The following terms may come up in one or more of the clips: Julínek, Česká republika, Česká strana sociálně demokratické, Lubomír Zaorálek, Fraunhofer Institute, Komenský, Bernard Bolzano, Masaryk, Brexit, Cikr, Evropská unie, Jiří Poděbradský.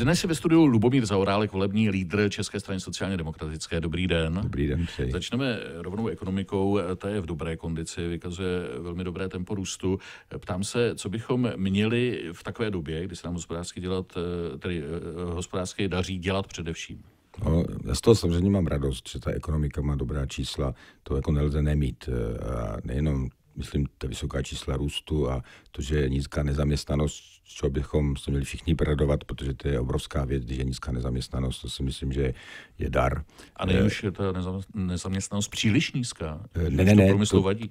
Dnes je ve studiu Lubomír Zaorálek, volební lídr České strany sociálně demokratické. Dobrý den. Dobrý den, přeji. Začneme rovnou ekonomikou, ta je v dobré kondici, vykazuje velmi dobré tempo růstu. Ptám se, co bychom měli v takové době, kdy se nám hospodářsky daří dělat především? No, z toho samozřejmě mám radost, že ta ekonomika má dobrá čísla, to jako nelze nemít. A nejenom, myslím, ta vysoká čísla růstu a to, že je nízká nezaměstnanost, co bychom se měli všichni poradovat, protože to je obrovská věc, když je nízká nezaměstnanost, to si myslím, že je dar. A není už je ta nezaměstnanost příliš nízká? Ne,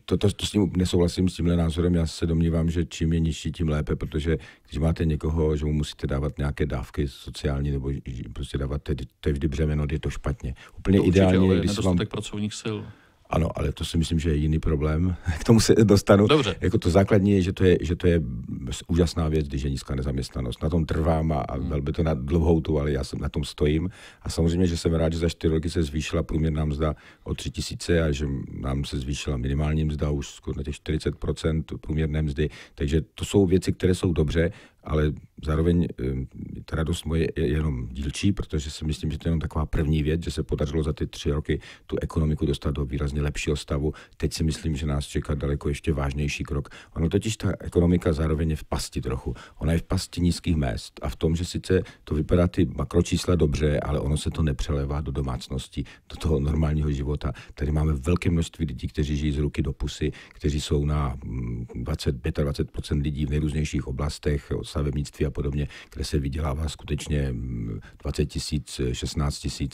to s tím nesouhlasím, s tímhle názorem. Já se domnívám, že čím je nižší, tím lépe, protože když máte někoho, že mu musíte dávat nějaké dávky sociální, nebo prostě dávat, to je vždy břemeno, je to špatně. Úplně ideálně, když se vám... pracovních sil. Ano, ale to si myslím, že je jiný problém. K tomu se dostanu. Dobře. Jako to základní je, že to je úžasná věc, když je nízká nezaměstnanost. Na tom trvám a velmi to na dlouhou tu, ale já na tom stojím. A samozřejmě, že jsem rád, že za 4 roky se zvýšila průměrná mzda o 3 000 a že nám se zvýšila minimální mzda už skoro na těch 40% průměrné mzdy. Takže to jsou věci, které jsou dobře, ale zároveň ta radost moje je jenom dílčí, protože si myslím, že to je jenom taková první věc, že se podařilo za ty 3 roky tu ekonomiku dostat do výrazně lepšího stavu. Teď si myslím, že nás čeká daleko ještě vážnější krok. Ono totiž ta ekonomika zároveň je v pasti trochu. Ona je v pasti nízkých mezd a v tom, že sice to vypadá ty makročísla dobře, ale ono se to nepřelevá do domácností, do toho normálního života. Tady máme velké množství lidí, kteří žijí z ruky do pusy, kteří jsou na 25% lidí v nejrůznějších oblastech, stavebnictví a podobně, kde se vydělává skutečně 20 000, 16 000.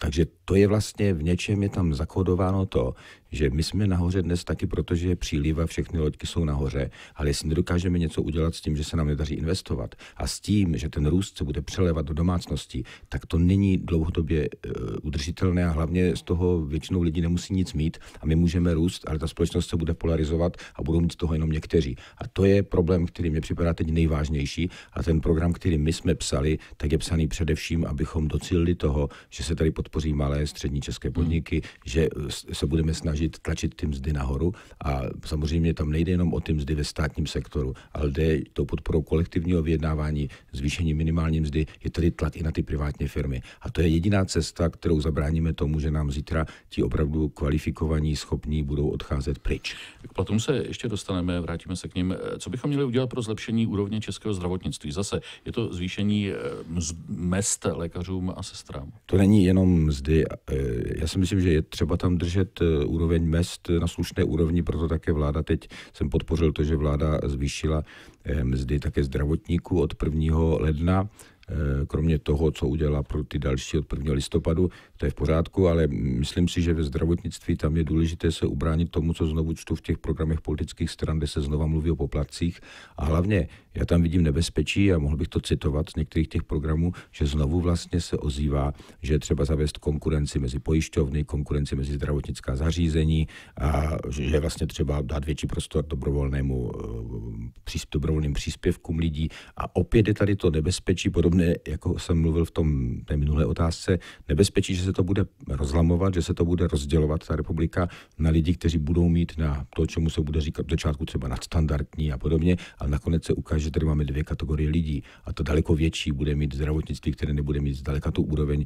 Takže to je vlastně v něčem je tam zakódováno to, že my jsme nahoře dnes taky, protože je příliv a všechny loďky jsou nahoře, ale jestli nedokážeme něco udělat s tím, že se nám nedaří investovat a s tím, že ten růst se bude přelévat do domácností, tak to není dlouhodobě udržitelné a hlavně z toho většinou lidí nemusí nic mít a my můžeme růst, ale ta společnost se bude polarizovat a budou mít z toho jenom někteří. A to je problém, který mě připadá teď nejvážnější a ten program, který my jsme psali, tak je psaný především, abychom docílili toho, že se tady podpoří malé, střední české podniky, že se budeme snažit tlačit ty mzdy nahoru a samozřejmě tam nejde jenom o ty mzdy ve státním sektoru, ale jde tou podporou kolektivního vyjednávání, zvýšení minimální mzdy, je tady tlak i na ty privátní firmy. A to je jediná cesta, kterou zabráníme tomu, že nám zítra ti opravdu kvalifikovaní, schopní budou odcházet pryč. K platům se ještě dostaneme, vrátíme se k nim. Co bychom měli udělat pro zlepšení úrovně českého zdravotnictví? Zase je to zvýšení mezd lékařům a sestrám. To není jenom mzdy. Já si myslím, že je třeba tam držet úroveň mezd na slušné úrovni, proto také vláda, teď jsem podpořil to, že vláda zvýšila mzdy také zdravotníků od 1. ledna. Kromě toho, co udělá pro ty další od 1. listopadu, to je v pořádku, ale myslím si, že ve zdravotnictví tam je důležité se ubránit tomu, co znovu čtu v těch programech politických stran, kde se znova mluví o poplatcích. A hlavně, já tam vidím nebezpečí, a mohl bych to citovat z některých těch programů, že znovu vlastně se ozývá, že je třeba zavést konkurenci mezi pojišťovny, konkurenci mezi zdravotnická zařízení a že je vlastně třeba dát větší prostor dobrovolným příspěvkům lidí. A opět je tady to nebezpečí, podobně jako jsem mluvil v té minulé otázce, nebezpečí, že se to bude rozlamovat, že se to bude rozdělovat ta republika na lidi, kteří budou mít na to, čemu se bude říkat v začátku třeba nadstandardní a podobně, ale nakonec se ukáže, že tady máme 2 kategorie lidí a to daleko větší bude mít zdravotnictví, které nebude mít zdaleka tu úroveň,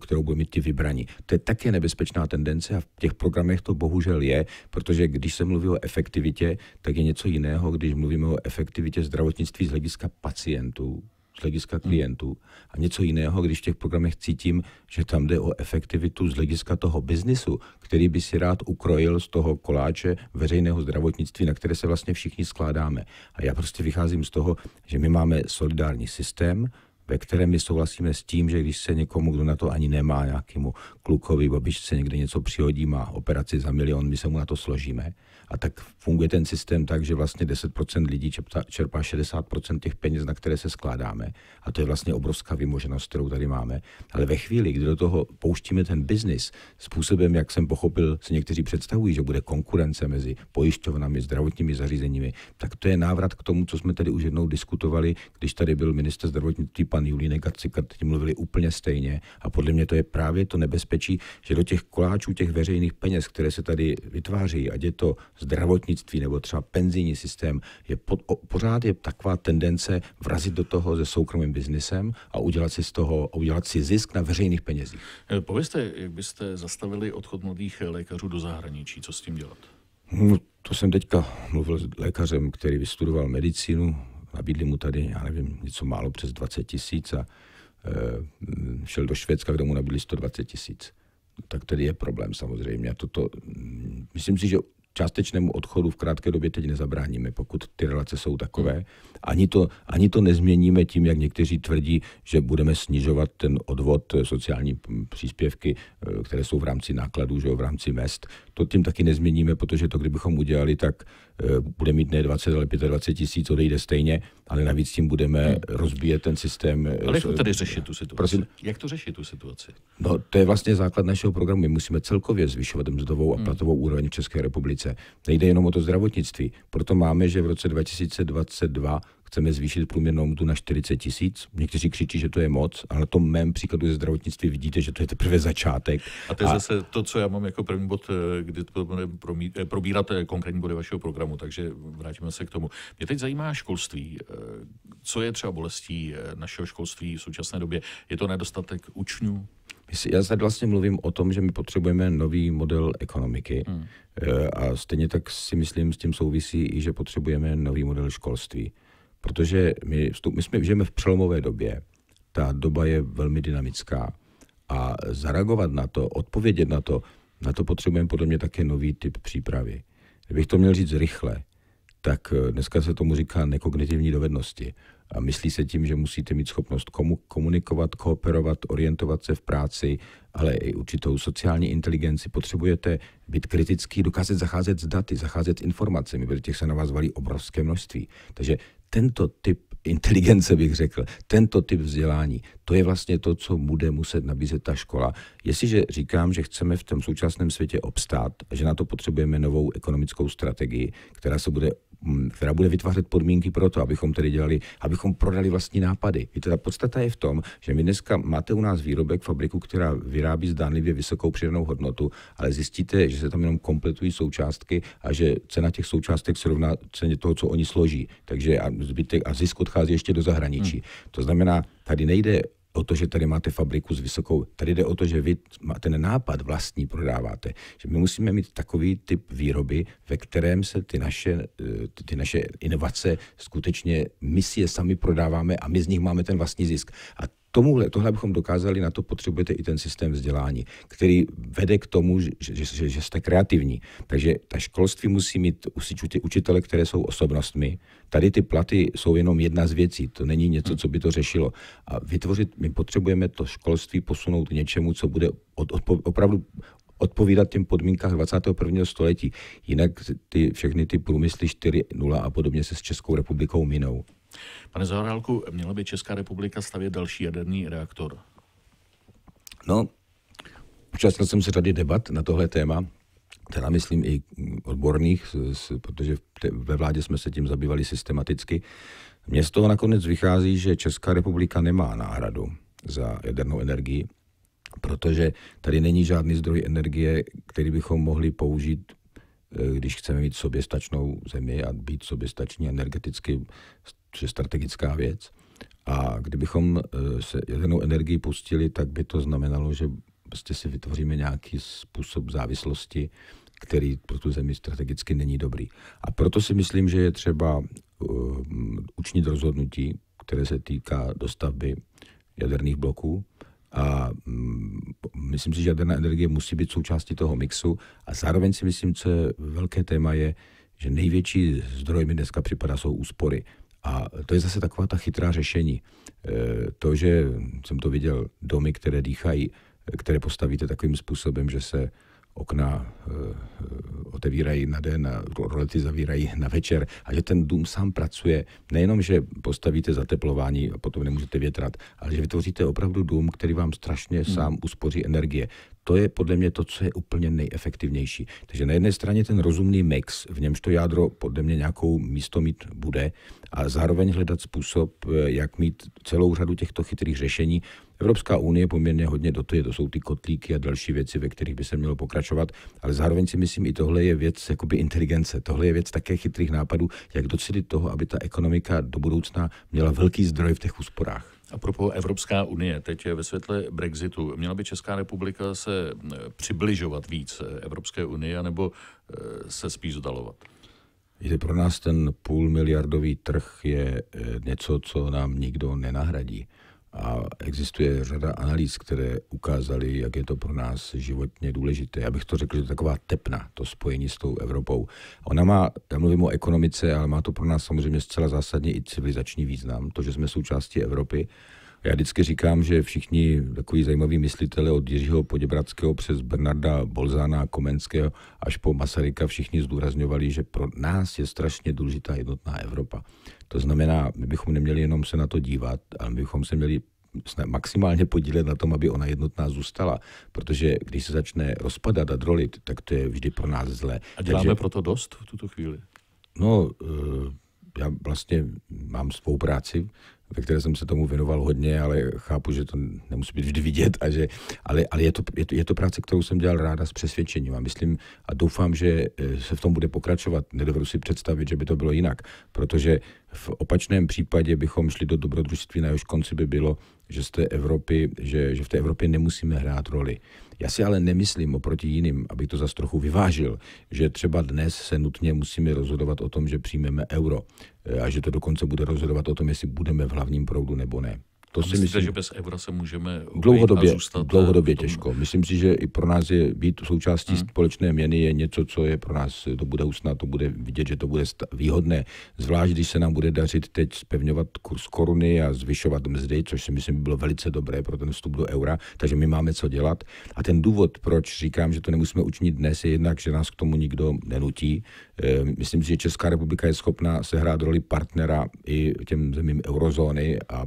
kterou budou mít ti vybraní. To je také nebezpečná tendence a v těch programech to bohužel je, protože když se mluví o efektivitě, tak je něco jiného, když mluvíme o efektivitě zdravotnictví z hlediska pacientů, z hlediska klientů a něco jiného, když v těch programech cítím, že tam jde o efektivitu z hlediska toho biznisu, který by si rád ukrojil z toho koláče veřejného zdravotnictví, na které se vlastně všichni skládáme. A já prostě vycházím z toho, že my máme solidární systém, ve kterém my souhlasíme s tím, že když se někomu, kdo na to ani nemá, nějakému klukovi, babičce někde něco přihodí, má operaci za 1 000 000, my se mu na to složíme. A tak funguje ten systém tak, že vlastně 10% lidí čerpá 60% těch peněz, na které se skládáme. A to je vlastně obrovská vymoženost, kterou tady máme. Ale ve chvíli, kdy do toho pouštíme ten biznis způsobem, jak jsem pochopil, si někteří představují, že bude konkurence mezi pojišťovnami, zdravotními zařízeními, tak to je návrat k tomu, co jsme tady už jednou diskutovali, když tady byl ministr zdravotnictví pan pan Julínek a Cikr teď mluvili úplně stejně a podle mě to je právě to nebezpečí, že do těch koláčů těch veřejných peněz, které se tady vytváří, ať je to zdravotnictví nebo třeba penzijní systém, pořád je taková tendence vrazit do toho se soukromým biznisem a udělat si z toho, udělat si zisk na veřejných penězích. Povězte, jak byste zastavili odchod mladých lékařů do zahraničí, co s tím dělat? No, to jsem teďka mluvil s lékařem, který vystudoval medicínu, nabídli mu tady, já nevím, něco málo přes 20 000 a šel do Švédska, kde mu nabídli 120 000. Tak tedy je problém samozřejmě. Toto, myslím si, že částečnému odchodu v krátké době teď nezabráníme, pokud ty relace jsou takové. Ani to nezměníme tím, jak někteří tvrdí, že budeme snižovat ten odvod sociální příspěvky, které jsou v rámci nákladů, že v rámci mest. To tím taky nezměníme, protože to, kdybychom udělali, tak bude mít ne 20, ale 25 000, odejde stejně, ale navíc tím budeme rozbíjet ten systém. Ale jak to tady řešit tu situaci? Prosím? Jak to řešit tu situaci? No, to je vlastně základ našeho programu. My musíme celkově zvyšovat mzdovou a platovou úroveň v České republice. Nejde jenom o to zdravotnictví. Proto máme, že v roce 2022 chceme zvýšit průměrnou mzdu na 40 000. Někteří křičí, že to je moc, ale na tom mém příkladu ze zdravotnictví vidíte, že to je teprve začátek. A to je zase to, co já mám jako první bod, kdy to budeme probírat konkrétní body vašeho programu, takže vrátíme se k tomu. Mě teď zajímá školství. Co je třeba bolestí našeho školství v současné době? Je to nedostatek učňů? Já se vlastně mluvím o tom, že my potřebujeme nový model ekonomiky a stejně tak si myslím, s tím souvisí i, že potřebujeme nový model školství. Protože my žijeme v přelomové době, ta doba je velmi dynamická a zareagovat na to, odpovědět na to potřebujeme podle mě také nový typ přípravy. Kdybych to měl říct rychle, tak dneska se tomu říká nekognitivní dovednosti. A myslí se tím, že musíte mít schopnost komunikovat, kooperovat, orientovat se v práci, ale i určitou sociální inteligenci. Potřebujete být kritický, dokázat zacházet s daty, zacházet s informacemi, protože těch se na vás valí obrovské množství. Takže tento typ inteligence, bych řekl, tento typ vzdělání, to je vlastně to, co bude muset nabízet ta škola. Jestliže říkám, že chceme v tom současném světě obstát, že na to potřebujeme novou ekonomickou strategii, která bude vytvářet podmínky pro to, abychom tedy dělali, abychom prodali vlastní nápady. Víte, ta podstata je v tom, že my dneska máte u nás výrobek, fabriku, která vyrábí zdánlivě vysokou přidanou hodnotu, ale zjistíte, že se tam jenom kompletují součástky a že cena těch součástek se rovná ceně toho, co oni složí. Takže a zisk odchází ještě do zahraničí. To znamená, tady nejde o to, že tady máte fabriku s vysokou, tady jde o to, že vy ten nápad vlastní prodáváte. Že my musíme mít takový typ výroby, ve kterém se ty naše inovace skutečně my si je sami prodáváme a my z nich máme ten vlastní zisk. A tohle bychom dokázali, na to potřebujete i ten systém vzdělání, který vede k tomu, že jste kreativní. Takže ta školství musí mít učitele, které jsou osobnostmi. Tady ty platy jsou jenom jedna z věcí, to není něco, co by to řešilo. A my potřebujeme to školství posunout k něčemu, co bude opravdu odpovídat těm podmínkách 21. století. Jinak všechny ty průmysly 4.0 a podobně se s Českou republikou minou. Pane Zaorálku, měla by Česká republika stavět další jaderný reaktor? No, účastnil jsem se řady debat na tohle téma, teda myslím i odborných, protože ve vládě jsme se tím zabývali systematicky. Mně z toho nakonec vychází, že Česká republika nemá náhradu za jadernou energii, protože tady není žádný zdroj energie, který bychom mohli použít, když chceme mít soběstačnou zemi a být soběstační energeticky, což je strategická věc. A kdybychom se jadernou energii pustili, tak by to znamenalo, že prostě si vytvoříme nějaký způsob závislosti, který pro tu zemi strategicky není dobrý. A proto si myslím, že je třeba učinit rozhodnutí, které se týká dostavby jaderných bloků. A myslím si, že jaderná energie musí být součástí toho mixu. A zároveň si myslím, co je velké téma, je, že největší zdroj mi dneska připadá jsou úspory. A to je zase taková ta chytrá řešení. To, že jsem to viděl, domy, které dýchají, které postavíte takovým způsobem, že se okna otevírají na den a rolety zavírají na večer a že ten dům sám pracuje. Nejenom, že postavíte zateplování a potom nemůžete větrat, ale že vytvoříte opravdu dům, který vám strašně sám uspoří energie. To je podle mě to, co je úplně nejefektivnější. Takže na jedné straně ten rozumný mix, v němž to jádro podle mě nějakou místo mít bude, a zároveň hledat způsob, jak mít celou řadu těchto chytrých řešení. Evropská unie poměrně hodně dotuje, to jsou ty kotlíky a další věci, ve kterých by se mělo pokračovat, ale zároveň si myslím, i tohle je věc jakoby inteligence, tohle je věc také chytrých nápadů, jak docílit toho, aby ta ekonomika do budoucna měla velký zdroj v těch úsporách. A propos Evropská unie, teď ve světle Brexitu, měla by Česká republika se přibližovat víc Evropské unie, nebo se spíš vzdalovat? Víte, pro nás ten půlmiliardový trh je něco, co nám nikdo nenahradí. A existuje řada analýz, které ukázaly, jak je to pro nás životně důležité. Já bych to řekl, že to je taková tepna, to spojení s tou Evropou. Ona má, já mluvím o ekonomice, ale má to pro nás samozřejmě zcela zásadně i civilizační význam, to, že jsme součástí Evropy. Já vždycky říkám, že všichni takový zajímaví myslitele od Jiřího Poděbradského přes Bernarda Bolzana, Komenského až po Masaryka všichni zdůrazňovali, že pro nás je strašně důležitá jednotná Evropa. To znamená, my bychom neměli jenom se na to dívat, ale my bychom se měli maximálně podílet na tom, aby ona jednotná zůstala, protože když se začne rozpadat a drolit, tak to je vždy pro nás zlé. A děláme proto dost v tuto chvíli? No, já vlastně mám svou práci, ve které jsem se tomu věnoval hodně, ale chápu, že to nemusí být vždy vidět, a že, ale je to práce, kterou jsem dělal ráda s přesvědčením a myslím a doufám, že se v tom bude pokračovat. Nedovedu si představit, že by to bylo jinak, protože v opačném případě bychom šli do dobrodružství, na jehož konci by bylo, že, v té Evropě nemusíme hrát roli. Já si ale nemyslím oproti jiným, abych to zas trochu vyvážil, že třeba dnes se nutně musíme rozhodovat o tom, že přijmeme euro a že to dokonce bude rozhodovat o tom, jestli budeme v hlavním proudu nebo ne. To a si myslím, že bez eura se můžeme dlouhodobě těžko. Myslím si, že i pro nás je být součástí společné měny je něco, co je pro nás do budoucna, to bude vidět, že to bude výhodné. Zvlášť, když se nám bude dařit teď zpevňovat kurz koruny a zvyšovat mzdy, což si myslím by bylo velice dobré pro ten vstup do eura, takže my máme co dělat. A ten důvod, proč říkám, že to nemusíme učinit dnes, je jednak, že nás k tomu nikdo nenutí. Myslím si, že Česká republika je schopná sehrát roli partnera i těm zemím eurozóny a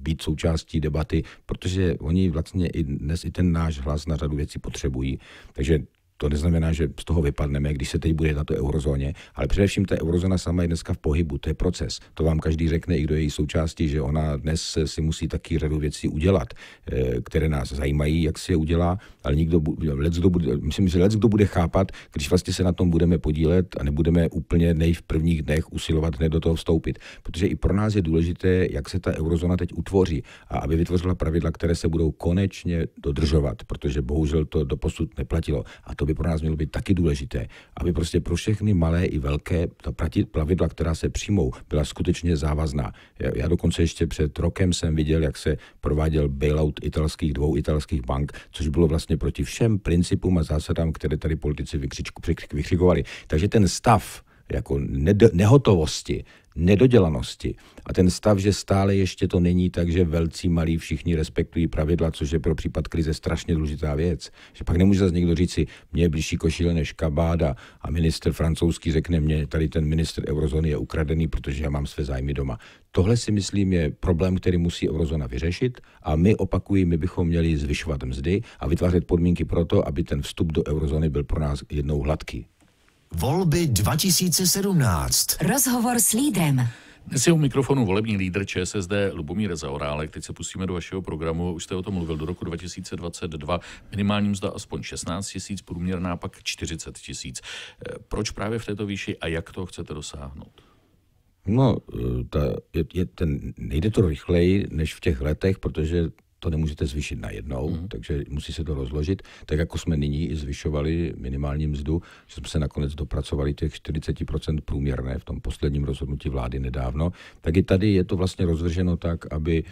být součástí debaty, protože oni vlastně i dnes i ten náš hlas na řadu věcí potřebují. Takže to neznamená, že z toho vypadneme, když se teď bude na to eurozóně, ale především ta eurozóna sama je dneska v pohybu, to je proces. To vám každý řekne, i kdo je její součástí, že ona dnes si musí taky řadu věcí udělat, které nás zajímají, jak si je udělá, ale myslím, že kdo bude chápat, když vlastně se na tom budeme podílet a nebudeme úplně v prvních dnech usilovat hned do toho vstoupit. Protože i pro nás je důležité, jak se ta eurozóna teď utvoří a aby vytvořila pravidla, které se budou konečně dodržovat, protože bohužel to doposud neplatilo. A to by pro nás mělo být taky důležité, aby prostě pro všechny malé i velké ta pravidla, která se přijmou, byla skutečně závazná. Já dokonce ještě před rokem jsem viděl, jak se prováděl bailout dvou italských bank, což bylo vlastně proti všem principům a zásadám, které tady politici vykřikovali. Takže ten stav jako nehotovosti, nedodělanosti a ten stav, že stále ještě to není tak, že velcí malí všichni respektují pravidla, což je pro případ krize strašně důležitá věc. Že pak nemůže zase někdo říct si, mě je blížší košile než kabáda a minister francouzský řekne mě, tady ten minister eurozóny je ukradený, protože já mám své zájmy doma. Tohle si myslím je problém, který musí eurozóna vyřešit a my bychom měli zvyšovat mzdy a vytvářet podmínky pro to, aby ten vstup do eurozóny byl pro nás jednou hladký. Volby 2017. Rozhovor s lídrem. Dnes je u mikrofonu volební lídr ČSSD Lubomír Zaorálek. Teď se pustíme do vašeho programu. Už jste o tom mluvil, do roku 2022 minimální mzda aspoň 16 000, průměrná pak 40 000. Proč právě v této výši a jak toho chcete dosáhnout? No, nejde to rychleji než v těch letech, protože to nemůžete zvýšit najednou, takže musí se to rozložit. Tak jako jsme nyní i zvyšovali minimální mzdu, že jsme se nakonec dopracovali těch 40% průměrné v tom posledním rozhodnutí vlády nedávno, tak i tady je to vlastně rozvrženo tak, aby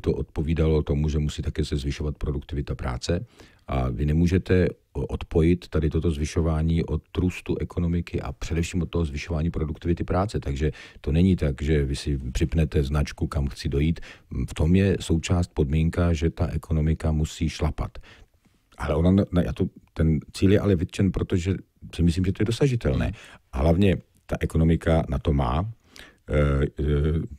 to odpovídalo tomu, že musí také se zvyšovat produktivita práce. A vy nemůžete odpojit tady toto zvyšování od růstu ekonomiky a především od toho zvyšování produktivity práce. Takže to není tak, že vy si připnete značku, kam chci dojít. V tom je součást podmínka, že ta ekonomika musí šlapat. Ale ten cíl je ale vytčen, protože si myslím, že to je dosažitelné. A hlavně ta ekonomika na to má.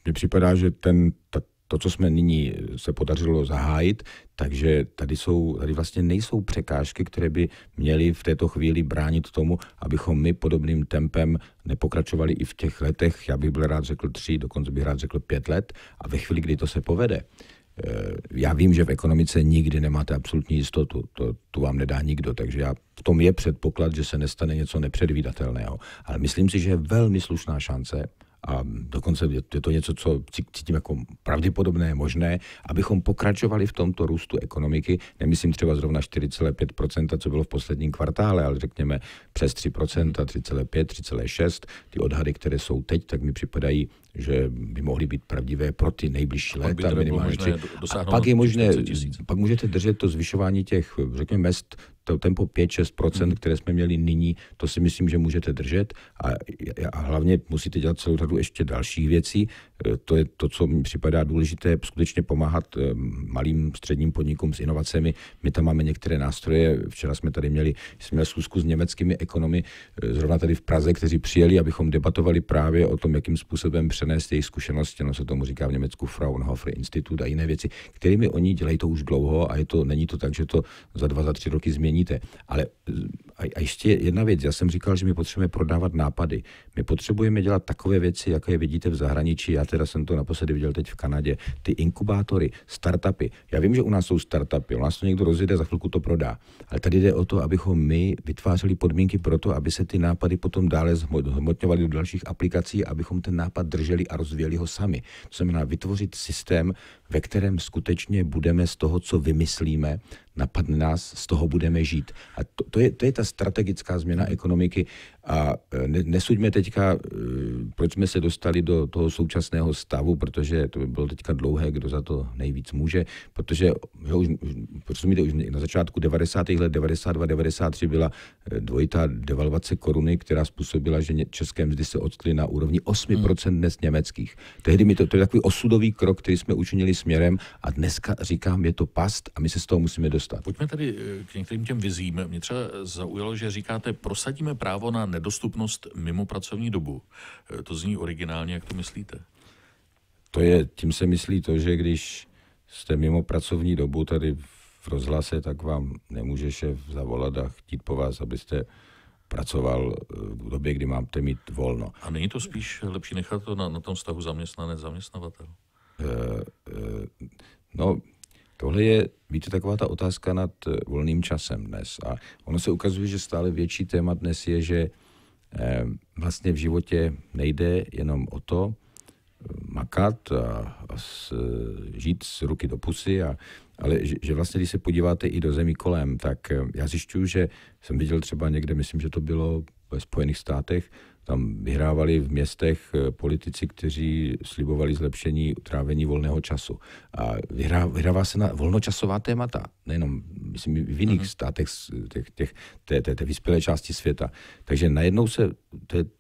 Mně připadá, že ten... Ta, to, co jsme nyní se podařilo zahájit, takže tady vlastně nejsou překážky, které by měly v této chvíli bránit tomu, abychom my podobným tempem nepokračovali i v těch letech, já bych byl rád řekl 3, dokonce bych rád řekl 5 let, a ve chvíli, kdy to se povede. Já vím, že v ekonomice nikdy nemáte absolutní jistotu, to vám nedá nikdo, takže v tom je předpoklad, že se nestane něco nepředvídatelného. Ale myslím si, že je velmi slušná šance, a dokonce je to něco, co cítím jako pravděpodobné, možné, abychom pokračovali v tomto růstu ekonomiky, nemyslím třeba zrovna 4,5%, co bylo v posledním kvartále, ale řekněme přes 3%, 3,5, 3,6, ty odhady, které jsou teď, tak mi připadají, že by mohly být pravdivé pro ty nejbližší léta minimálně. A pak je možné, pak můžete držet to zvyšování těch, řekněme, mezd, to tempo 5-6%, které jsme měli nyní, to si myslím, že můžete držet a hlavně musíte dělat celou řadu ještě dalších věcí. To je to, co mi připadá důležité, skutečně pomáhat malým středním podnikům s inovacemi. My tam máme některé nástroje. Včera jsme tady měli schůzku s německými ekonomy zrovna tady v Praze, kteří přijeli, abychom debatovali právě o tom, jakým způsobem přenést jejich zkušenosti, ono se tomu říká v Německu Fraunhofer Institute a jiné věci, kterými oni dělají to už dlouho a není to tak, že to za 2, za 3 roky změníte. Ale a ještě jedna věc, já jsem říkal, že my potřebujeme prodávat nápady. My potřebujeme dělat takové věci, jaké je vidíte v zahraničí. Já teda jsem to naposledy viděl teď v Kanadě. Ty inkubátory, startupy. Já vím, že u nás jsou startupy, u nás to někdo rozjede, za chvilku to prodá. Ale tady jde o to, abychom my vytvářeli podmínky pro to, aby se ty nápady potom dále zhmotňovaly do dalších aplikací, abychom ten nápad drželi a rozvíjeli ho sami. To znamená vytvořit systém, ve kterém skutečně budeme z toho, co vymyslíme, napadne nás, z toho budeme žít. A to je ta strategická změna ekonomiky. A nesuďme teďka, proč jsme se dostali do toho současného stavu, protože to by bylo teďka dlouhé, kdo za to nejvíc může, protože už na začátku 90. let 92, 93 byla dvojitá devalvace koruny, která způsobila, že české mzdy se odstly na úrovni 8% dnes německých. Tehdy to je takový osudový krok, který jsme učinili směrem a dneska říkám, je to past a my se z toho musíme dostat. Pojďme tady k některým těm vizím. Mě třeba zaujalo, že říkáte, prosadíme právo na nedostupnost mimo pracovní dobu. To zní originálně, jak to myslíte? Tím se myslí to, že když jste mimo pracovní dobu tady v rozhlase, tak vám nemůže šéf zavolat a chtít po vás, abyste pracoval v době, kdy máte mít volno. A není to spíš lepší nechat to na tom vztahu zaměstnanec-zaměstnavatel? Tohle je, víte, taková ta otázka nad volným časem dnes. A ono se ukazuje, že stále větší téma dnes je, že vlastně v životě nejde jenom o to makat a žít z ruky do pusy, ale že vlastně, když se podíváte i do zemí kolem, tak já zjišťuju, že jsem viděl třeba někde, myslím, že to bylo ve Spojených státech, tam vyhrávali v městech politici, kteří slibovali zlepšení trávení volného času. A vyhrává se na volnočasová témata, nejenom myslím, v jiných státech té vyspělé části světa. Takže najednou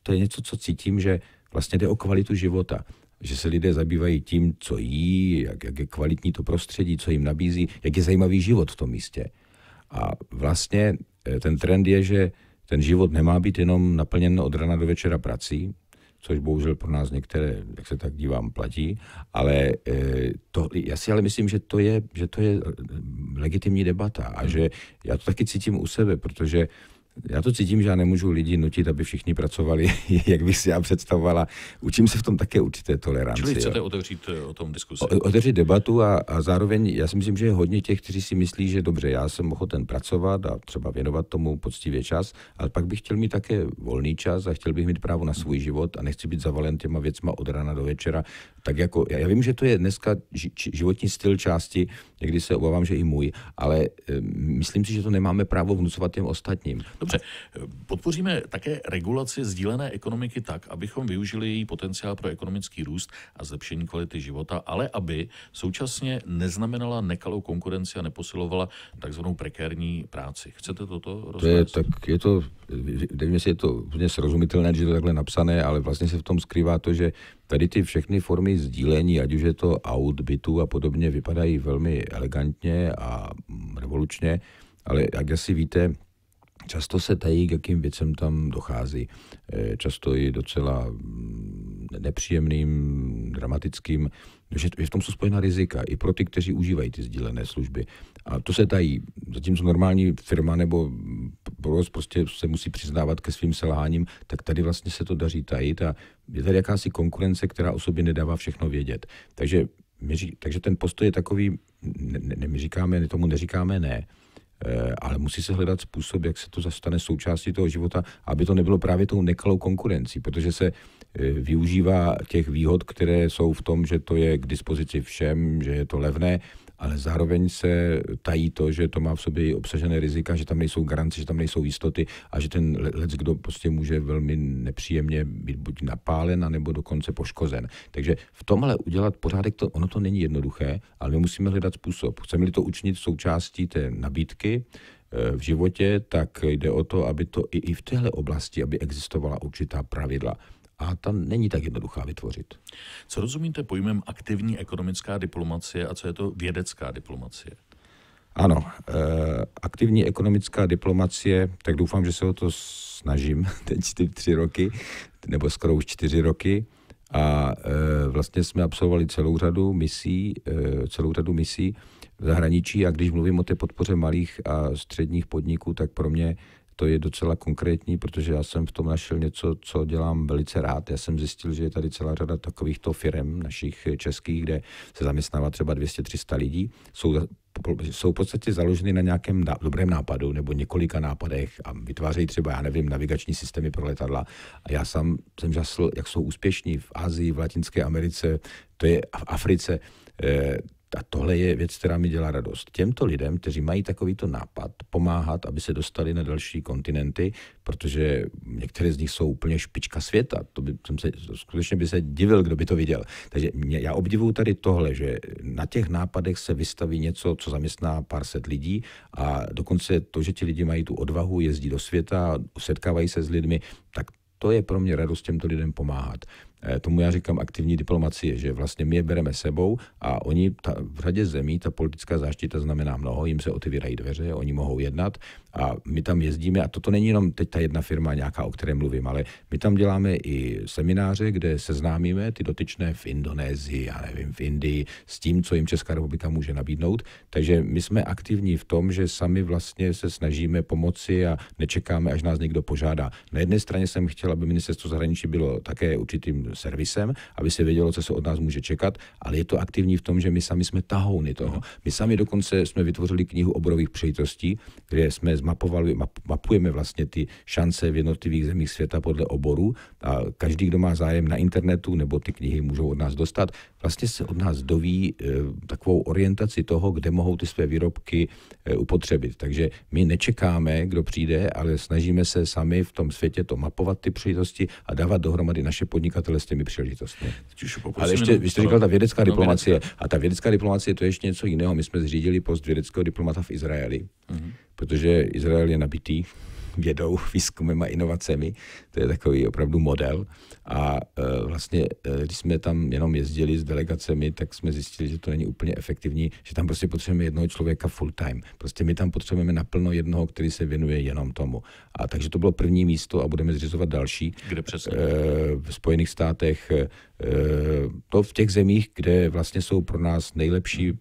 to je něco, co cítím, že vlastně jde o kvalitu života. Že se lidé zabývají tím, co jí, jak je kvalitní to prostředí, co jim nabízí, jak je zajímavý život v tom místě. A vlastně ten trend je, že ten život nemá být jenom naplněn od rana do večera prací, což bohužel pro nás některé, jak se tak dívám, platí, ale já si ale myslím, že to je legitimní debata a že já to taky cítím u sebe, protože já to cítím, že já nemůžu lidi nutit, aby všichni pracovali, jak bych si já představovala. Učím se v tom také určité toleranci. Čili chcete otevřít o tom diskusi? Otevřít debatu a zároveň já si myslím, že je hodně těch, kteří si myslí, že dobře, já jsem ochoten pracovat a třeba věnovat tomu poctivě čas, ale pak bych chtěl mít také volný čas a chtěl bych mít právo na svůj život a nechci být zavalen těma věcma od rána do večera. Tak jako, já vím, že to je dneska životní styl části, někdy se obávám, že i můj, ale myslím si, že to nemáme právo vnucovat těm ostatním. Dobře, podpoříme také regulaci sdílené ekonomiky tak, abychom využili její potenciál pro ekonomický růst a zlepšení kvality života, ale aby současně neznamenala nekalou konkurenci a neposilovala takzvanou prekérní práci. Chcete toto rozvést? Nevím, jestli je to úplně srozumitelné, že je to takhle napsané, ale vlastně se v tom skrývá to, že tady ty všechny formy sdílení, ať už je to aut, bytů a podobně, vypadají velmi elegantně a revolučně, ale jak asi víte, často se tají, k jakým věcem tam dochází. Často i docela nepříjemným, dramatickým. že v tom jsou spojená rizika i pro ty, kteří užívají ty sdílené služby. A to se tají. Zatímco normální firma nebo provoz prostě se musí přiznávat ke svým selháním, tak tady vlastně se to daří tajit a je tady jakási konkurence, která o sobě nedává všechno vědět. Takže ten postoj je takový, my tomu neříkáme ne, ale musí se hledat způsob, jak se to zastane součástí toho života, aby to nebylo právě tou nekalou konkurencí, protože se využívá těch výhod, které jsou v tom, že to je k dispozici všem, že je to levné, ale zároveň se tají to, že to má v sobě obsažené rizika, že tam nejsou garance, že tam nejsou jistoty a že ten leckdo prostě může velmi nepříjemně být buď napálen, anebo dokonce poškozen. Takže v tomhle udělat pořádek, ono to není jednoduché, ale my musíme hledat způsob. Chceme-li to učinit součástí té nabídky v životě, tak jde o to, aby to i v téhle oblasti, aby existovala určitá pravidla. A ta není tak jednoduchá vytvořit. Co rozumíte pojmem aktivní ekonomická diplomacie a co je to vědecká diplomacie? Ano, aktivní ekonomická diplomacie, tak doufám, že se o to snažím teď ty 3 roky, nebo skoro už 4 roky. A vlastně jsme absolvovali celou řadu misí v zahraničí a když mluvím o té podpoře malých a středních podniků, tak pro mě to je docela konkrétní, protože já jsem v tom našel něco, co dělám velice rád. Já jsem zjistil, že je tady celá řada takovýchto firem našich českých, kde se zaměstnává třeba 200-300 lidí. Jsou v podstatě založeny na nějakém dobrém nápadu nebo několika nápadech a vytvářejí třeba, já nevím, navigační systémy pro letadla. A já sám jsem žasl, jak jsou úspěšní v Asii, v Latinské Americe, to je v Africe. A tohle je věc, která mi dělá radost. Těmto lidem, kteří mají takovýto nápad, pomáhat, aby se dostali na další kontinenty, protože některé z nich jsou úplně špička světa. Skutečně by se divil, kdo by to viděl. Takže já obdivuju tady tohle, že na těch nápadech se vystaví něco, co zaměstná pár set lidí a dokonce to, že ti lidi mají tu odvahu, jezdí do světa, setkávají se s lidmi, tak to je pro mě radost těmto lidem pomáhat. Tomu já říkám aktivní diplomacie, že vlastně my je bereme sebou a oni v řadě zemí, ta politická záštita znamená mnoho, jim se otevírají dveře, oni mohou jednat a my tam jezdíme a toto není jenom teď ta jedna firma nějaká, o které mluvím, ale my tam děláme i semináře, kde seznámíme ty dotyčné v Indonésii, já nevím, v Indii s tím, co jim Česká republika může nabídnout. Takže my jsme aktivní v tom, že sami vlastně se snažíme pomoci a nečekáme, až nás někdo požádá. Na jedné straně jsem chtěl, aby ministerstvo zahraničí bylo také určitým servisem, aby se vědělo, co se od nás může čekat, ale je to aktivní v tom, že my sami jsme tahouny toho. My sami dokonce jsme vytvořili knihu oborových přejitostí, kde jsme mapujeme vlastně ty šance v jednotlivých zemích světa podle oborů a každý, kdo má zájem na internetu nebo ty knihy můžou od nás dostat, vlastně se od nás doví takovou orientaci toho, kde mohou ty své výrobky upotřebit. Takže my nečekáme, kdo přijde, ale snažíme se sami v tom světě to mapovat ty přejitosti a dávat dohromady naše podnikatele s těmi příležitostmi. Ale ještě, vy jste říkal ta vědecká diplomacie. A ta vědecká diplomacie, to je ještě něco jiného. My jsme zřídili post vědeckého diplomata v Izraeli, protože Izrael je nabitý vědou, výzkumem a inovacemi. To je takový opravdu model. A vlastně, když jsme tam jenom jezdili s delegacemi, tak jsme zjistili, že to není úplně efektivní, že tam prostě potřebujeme jednoho člověka full time. Prostě my tam potřebujeme naplno jednoho, který se věnuje jenom tomu. A takže to bylo první místo a budeme zřizovat další. Kde přesně? V Spojených státech, to v těch zemích, kde vlastně jsou pro nás nejlepší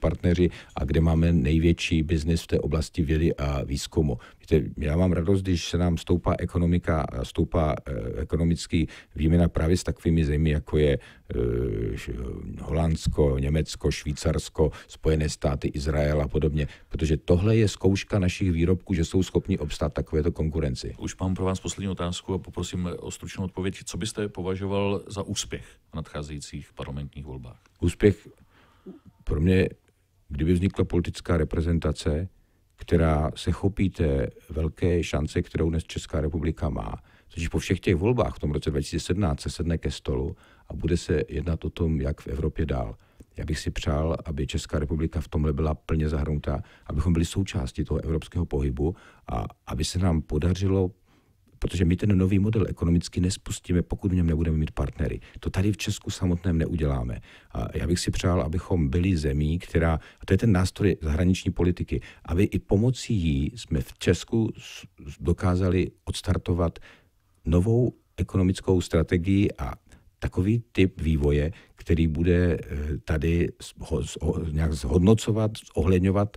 partneři a kde máme největší biznis v té oblasti vědy a výzkumu. Víte, já mám radost, když se nám stoupá ekonomika, stoupá ekonomický výměna právě s takovými zemi, jako je Holandsko, Německo, Švýcarsko, Spojené státy, Izrael a podobně, protože tohle je zkouška našich výrobků, že jsou schopni obstát takovéto konkurenci. Už mám pro vás poslední otázku a poprosím o stručnou odpověď. Co byste považoval za úspěch v nadcházejících parlamentních volbách? Úspěch pro mě, kdyby vznikla politická reprezentace, která se chopí té velké šance, kterou dnes Česká republika má. Což po všech těch volbách v tom roce 2017 se sedne ke stolu a bude se jednat o tom, jak v Evropě dál. Já bych si přál, aby Česká republika v tomhle byla plně zahrnutá, abychom byli součástí toho evropského pohybu a aby se nám podařilo, protože my ten nový model ekonomicky nespustíme, pokud v něm nebudeme mít partnery. To tady v Česku samotném neuděláme. A já bych si přál, abychom byli zemí, která, a to je ten nástroj zahraniční politiky, aby i pomocí jí jsme v Česku dokázali odstartovat novou ekonomickou strategii a takový typ vývoje, který bude tady nějak zhodnocovat, ohledňovat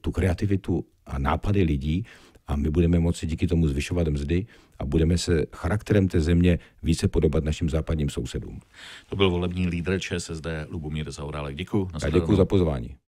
tu kreativitu a nápady lidí a my budeme moci díky tomu zvyšovat mzdy a budeme se charakterem té země více podobat našim západním sousedům. To byl volební lídr ČSSD Lubomír Zaorálek. Děkuji. A děkuji za pozvání.